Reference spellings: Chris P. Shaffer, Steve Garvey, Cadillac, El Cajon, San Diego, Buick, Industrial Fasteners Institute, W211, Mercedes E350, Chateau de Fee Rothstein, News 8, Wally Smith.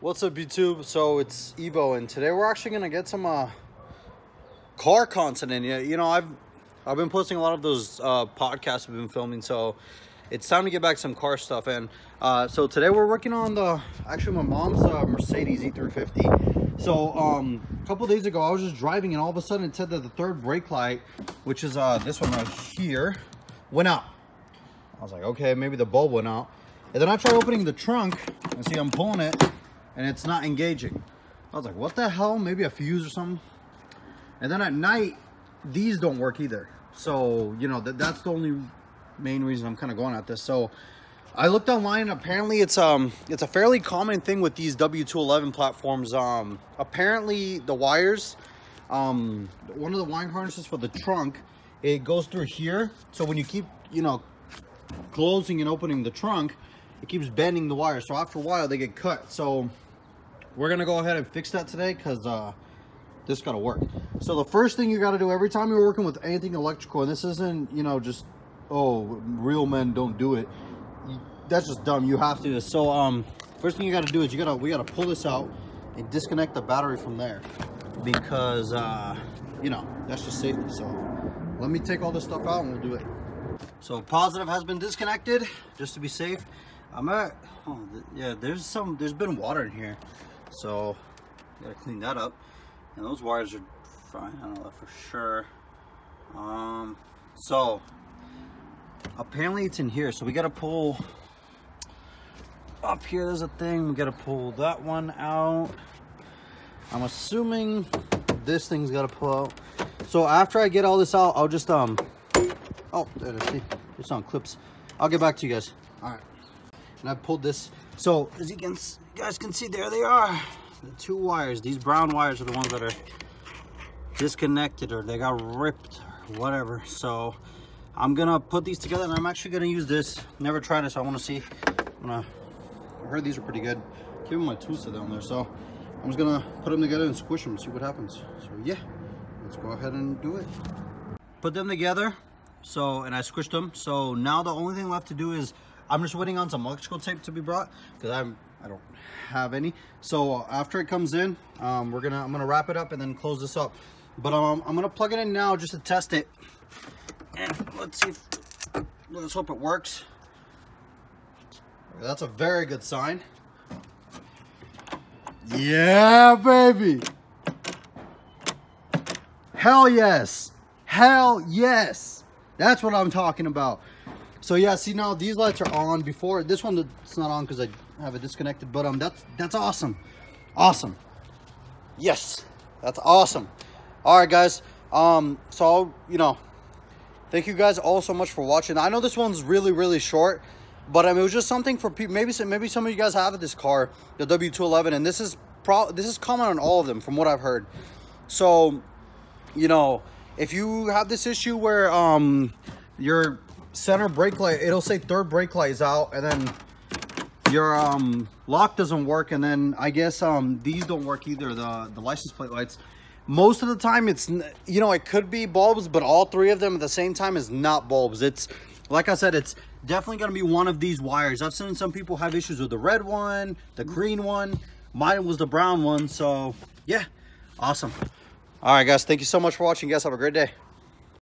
What's up, YouTube? So it's Ebo, and today we're actually gonna get some car content in. You know, I've been posting a lot of those podcasts we've been filming, so it's time to get back some car stuff. And so today we're working on my mom's Mercedes E350. So a couple days ago I was just driving, and all of a sudden it said that the third brake light, which is this one right here, went out. I was like, okay, maybe the bulb went out. And then I tried opening the trunk, and see, I'm pulling it, and it's not engaging. I was like, what the hell? Maybe a fuse or something. And then at night, these don't work either. So, you know, that's the only main reason I'm kind of going at this. So I looked online, and apparently it's a fairly common thing with these W211 platforms. Apparently the wires, one of the wiring harnesses for the trunk, it goes through here. So when you keep, you know, closing and opening the trunk, it keeps bending the wire. So after a while, they get cut. So we're gonna go ahead and fix that today, because this gotta work. So the first thing you gotta do every time you're working with anything electrical, and this isn't, you know, just, oh, real men don't do it. That's just dumb. You have to do this. So first thing you gotta do is we gotta pull this out and disconnect the battery from there, because you know, that's just safety. So let me take all this stuff out and we'll do it. So positive has been disconnected, just to be safe. Yeah, there's been water in here. So, gotta clean that up. And those wires are fine, I don't know that for sure. So, apparently it's in here. So we gotta pull up here, there's a thing. We gotta pull that one out. I'm assuming this thing's gotta pull out. So after I get all this out, I'll just, oh, there it is, it's on clips. I'll get back to you guys. All right, and I pulled this. So as you guys can see, there they are. The two wires, these brown wires are the ones that are disconnected, or they got ripped or whatever. So I'm gonna put these together, and I'm actually gonna use this. Never tried it, so I wanna see. I heard these are pretty good. Give my tools to down there. So I'm just gonna put them together and squish them, see what happens. So yeah, let's go ahead and do it. Put them together, so, and I squished them. So now the only thing left to do is, I'm just waiting on some electrical tape to be brought, because I don't have any. So after it comes in, I'm gonna wrap it up and then close this up. But I'm gonna plug it in now just to test it. And let's see, let's hope it works. That's a very good sign. Yeah, baby. Hell yes. Hell yes. That's what I'm talking about. So yeah, see, now these lights are on. Before, this one, it's not on because I have it disconnected, but that's awesome. Awesome. Yes, that's awesome. All right, guys. So, you know, thank you guys all so much for watching. I know this one's really, really short, but I mean, it was just something for people. Maybe some of you guys have this car, the W211, and this is common on all of them from what I've heard. So, you know, if you have this issue where your center brake light, it'll say third brake light is out, and then your lock doesn't work, and then I guess these don't work either, the license plate lights. Most of the time it's, you know, it could be bulbs, but all three of them at the same time is not bulbs. It's, like I said, it's definitely going to be one of these wires. I've seen some people have issues with the red one, the green one. Mine was the brown one. So yeah, awesome. All right, guys, thank you so much for watching. You guys have a great day.